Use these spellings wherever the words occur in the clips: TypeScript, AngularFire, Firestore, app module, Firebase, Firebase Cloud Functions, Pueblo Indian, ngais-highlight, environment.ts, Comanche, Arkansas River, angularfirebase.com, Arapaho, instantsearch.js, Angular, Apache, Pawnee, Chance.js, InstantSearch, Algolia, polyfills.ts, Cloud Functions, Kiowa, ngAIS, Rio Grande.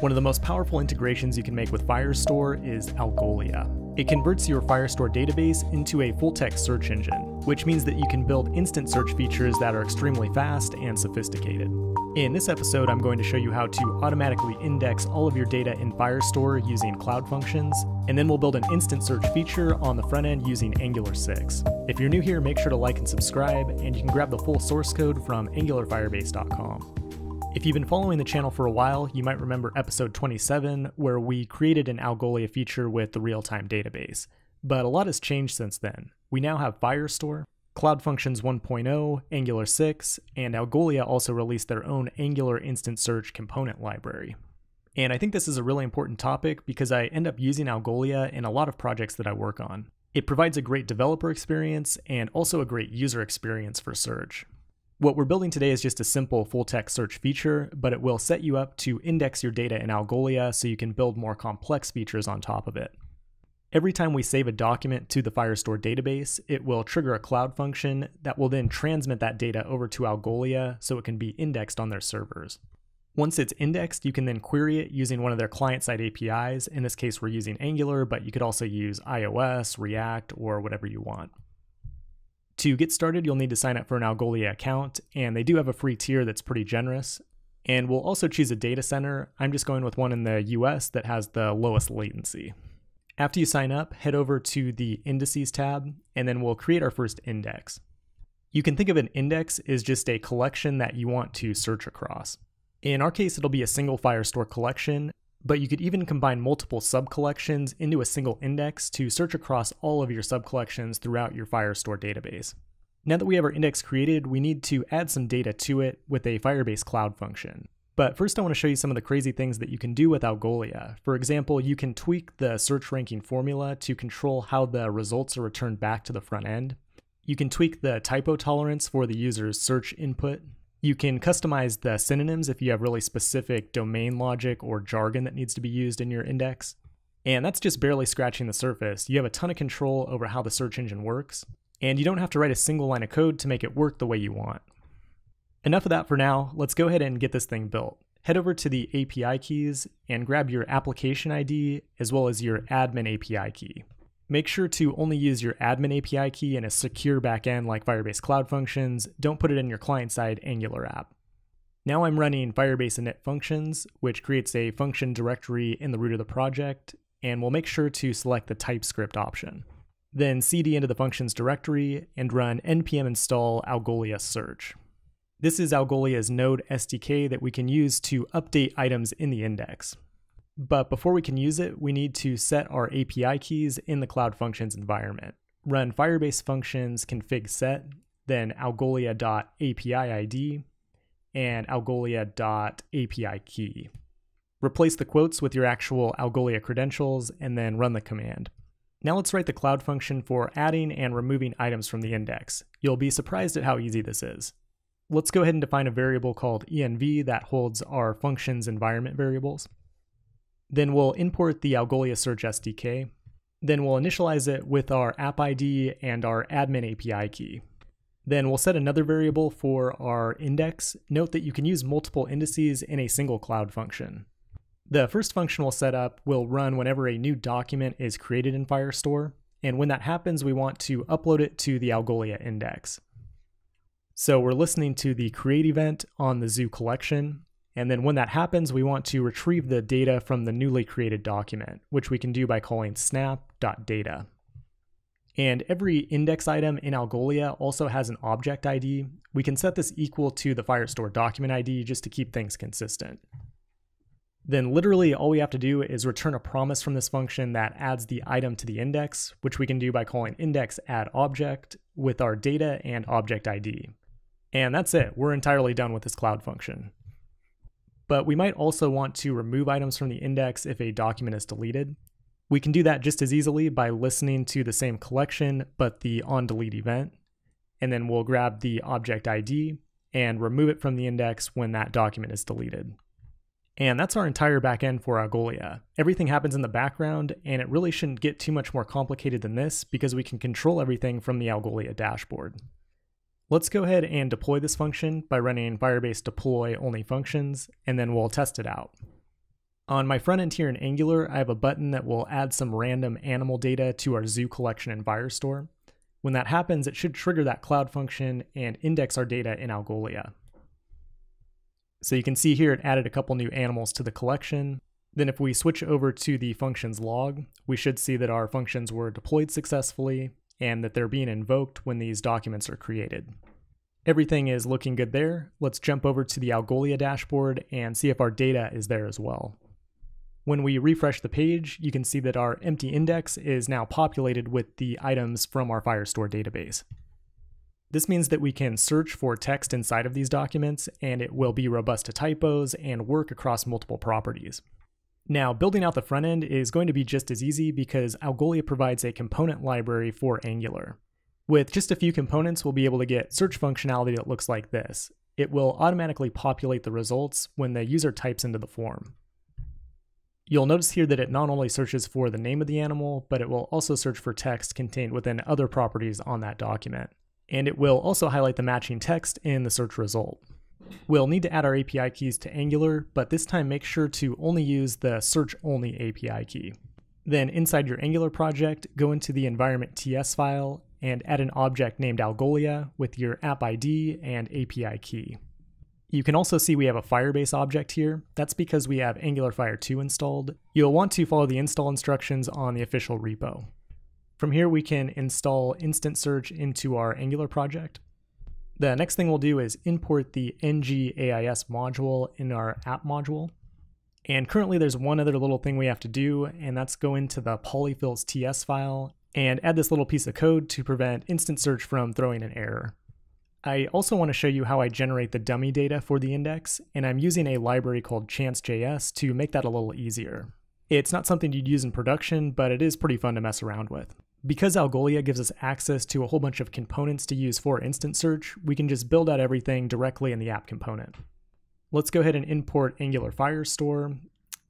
One of the most powerful integrations you can make with Firestore is Algolia. It converts your Firestore database into a full-text search engine, which means that you can build instant search features that are extremely fast and sophisticated. In this episode, I'm going to show you how to automatically index all of your data in Firestore using Cloud Functions, and then we'll build an instant search feature on the front end using Angular 6. If you're new here, make sure to like and subscribe, and you can grab the full source code from angularfirebase.com. If you've been following the channel for a while, you might remember episode 27, where we created an Algolia feature with the real-time database. But a lot has changed since then. We now have Firestore, Cloud Functions 1.0, Angular 6, and Algolia also released their own Angular Instant Search component library. And I think this is a really important topic because I end up using Algolia in a lot of projects that I work on. It provides a great developer experience and also a great user experience for search. What we're building today is just a simple full-text search feature, but it will set you up to index your data in Algolia so you can build more complex features on top of it. Every time we save a document to the Firestore database, it will trigger a Cloud function that will then transmit that data over to Algolia so it can be indexed on their servers. Once it's indexed, you can then query it using one of their client-side APIs. In this case, we're using Angular, but you could also use iOS, React, or whatever you want. To get started, you'll need to sign up for an Algolia account, and they do have a free tier that's pretty generous. And we'll also choose a data center. I'm just going with one in the US that has the lowest latency. After you sign up, head over to the Indices tab, and then we'll create our first index. You can think of an index as just a collection that you want to search across. In our case, it'll be a single Firestore collection, but you could even combine multiple sub-collections into a single index to search across all of your sub-collections throughout your Firestore database. Now that we have our index created, we need to add some data to it with a Firebase Cloud function. But first I want to show you some of the crazy things that you can do with Algolia. For example, you can tweak the search ranking formula to control how the results are returned back to the front end. You can tweak the typo tolerance for the user's search input. You can customize the synonyms if you have really specific domain logic or jargon that needs to be used in your index. And that's just barely scratching the surface. You have a ton of control over how the search engine works, and you don't have to write a single line of code to make it work the way you want. Enough of that for now. Let's go ahead and get this thing built. Head over to the API keys and grab your application ID as well as your admin API key. Make sure to only use your admin API key in a secure backend like Firebase Cloud Functions. Don't put it in your client-side Angular app. Now I'm running Firebase init functions, which creates a function directory in the root of the project, and we'll make sure to select the TypeScript option. Then cd into the functions directory and run npm install algolia search. This is Algolia's node SDK that we can use to update items in the index. But before we can use it, we need to set our API keys in the Cloud Functions environment. Run Firebase Functions config set, then algolia.api ID, and algolia.api key. Replace the quotes with your actual Algolia credentials, and then run the command. Now let's write the Cloud function for adding and removing items from the index. You'll be surprised at how easy this is. Let's go ahead and define a variable called env that holds our functions environment variables. Then we'll import the Algolia Search SDK. Then we'll initialize it with our app ID and our admin API key. Then we'll set another variable for our index. Note that you can use multiple indices in a single Cloud function. The first function we'll set up will run whenever a new document is created in Firestore. And when that happens, we want to upload it to the Algolia index. So we're listening to the create event on the zoo collection. And then when that happens, we want to retrieve the data from the newly created document, which we can do by calling snap.data. And every index item in Algolia also has an object ID. We can set this equal to the Firestore document ID just to keep things consistent. Then literally all we have to do is return a promise from this function that adds the item to the index, which we can do by calling index add object with our data and object ID. And that's it. We're entirely done with this Cloud function. But we might also want to remove items from the index if a document is deleted. We can do that just as easily by listening to the same collection, but the onDelete event. And then we'll grab the object ID and remove it from the index when that document is deleted. And that's our entire backend for Algolia. Everything happens in the background, and it really shouldn't get too much more complicated than this because we can control everything from the Algolia dashboard. Let's go ahead and deploy this function by running Firebase deploy only functions, and then we'll test it out. On my front end here in Angular, I have a button that will add some random animal data to our zoo collection in Firestore. When that happens, it should trigger that Cloud function and index our data in Algolia. So you can see here it added a couple new animals to the collection. Then if we switch over to the functions log, we should see that our functions were deployed successfully and that they're being invoked when these documents are created. Everything is looking good there. Let's jump over to the Algolia dashboard and see if our data is there as well. When we refresh the page, you can see that our empty index is now populated with the items from our Firestore database. This means that we can search for text inside of these documents, and it will be robust to typos and work across multiple properties. Now, building out the front end is going to be just as easy because Algolia provides a component library for Angular. With just a few components, we'll be able to get search functionality that looks like this. It will automatically populate the results when the user types into the form. You'll notice here that it not only searches for the name of the animal, but it will also search for text contained within other properties on that document. And it will also highlight the matching text in the search result. We'll need to add our API keys to Angular, but this time make sure to only use the search-only API key. Then inside your Angular project, go into the environment.ts file and add an object named Algolia with your app ID and API key. You can also see we have a Firebase object here. That's because we have AngularFire 2 installed. You'll want to follow the install instructions on the official repo. From here, we can install InstantSearch into our Angular project. The next thing we'll do is import the ngAIS module in our app module. And currently there's one other little thing we have to do, and that's go into the polyfills.ts file and add this little piece of code to prevent InstantSearch from throwing an error. I also want to show you how I generate the dummy data for the index, and I'm using a library called Chance.js to make that a little easier. It's not something you'd use in production, but it is pretty fun to mess around with. Because Algolia gives us access to a whole bunch of components to use for InstantSearch, we can just build out everything directly in the app component. Let's go ahead and import Angular Firestore,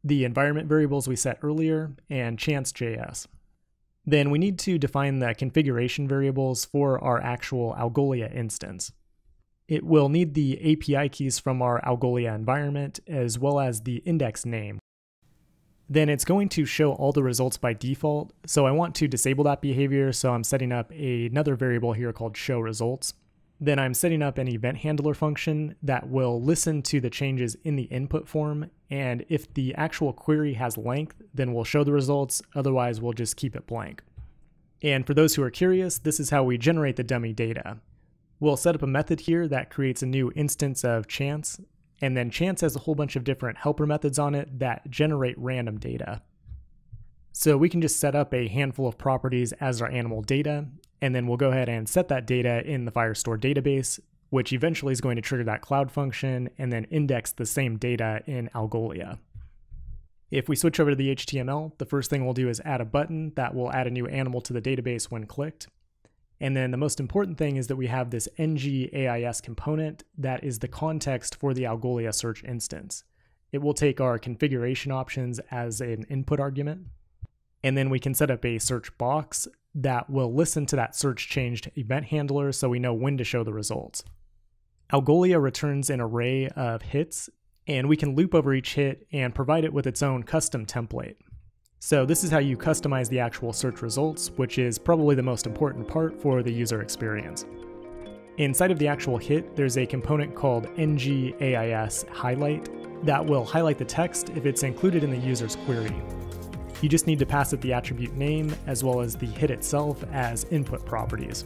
the environment variables we set earlier, and Chance.js. Then we need to define the configuration variables for our actual Algolia instance. It will need the API keys from our Algolia environment, as well as the index name. Then it's going to show all the results by default, so I want to disable that behavior, so I'm setting up another variable here called showResults. Then I'm setting up an event handler function that will listen to the changes in the input form, and if the actual query has length, then we'll show the results, otherwise we'll just keep it blank. And for those who are curious, this is how we generate the dummy data. We'll set up a method here that creates a new instance of Chance, and then Chance has a whole bunch of different helper methods on it that generate random data. So we can just set up a handful of properties as our animal data, and then we'll go ahead and set that data in the Firestore database, which eventually is going to trigger that Cloud function and then index the same data in Algolia. If we switch over to the HTML, the first thing we'll do is add a button that will add a new animal to the database when clicked. And then the most important thing is that we have this ngAIS component that is the context for the Algolia search instance. It will take our configuration options as an input argument, and then we can set up a search box that will listen to that search changed event handler so we know when to show the results. Algolia returns an array of hits, and we can loop over each hit and provide it with its own custom template. So this is how you customize the actual search results, which is probably the most important part for the user experience. Inside of the actual hit, there's a component called ngAIS-highlight that will highlight the text if it's included in the user's query. You just need to pass it the attribute name as well as the hit itself as input properties.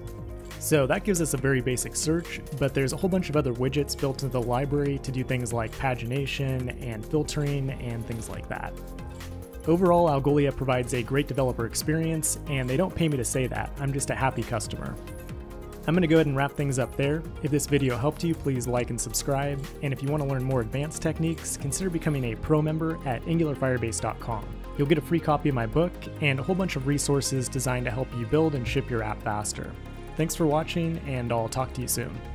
So that gives us a very basic search, but there's a whole bunch of other widgets built into the library to do things like pagination and filtering and things like that. Overall, Algolia provides a great developer experience, and they don't pay me to say that. I'm just a happy customer. I'm going to go ahead and wrap things up there. If this video helped you, please like and subscribe. And if you want to learn more advanced techniques, consider becoming a pro member at angularfirebase.com. You'll get a free copy of my book and a whole bunch of resources designed to help you build and ship your app faster. Thanks for watching, and I'll talk to you soon.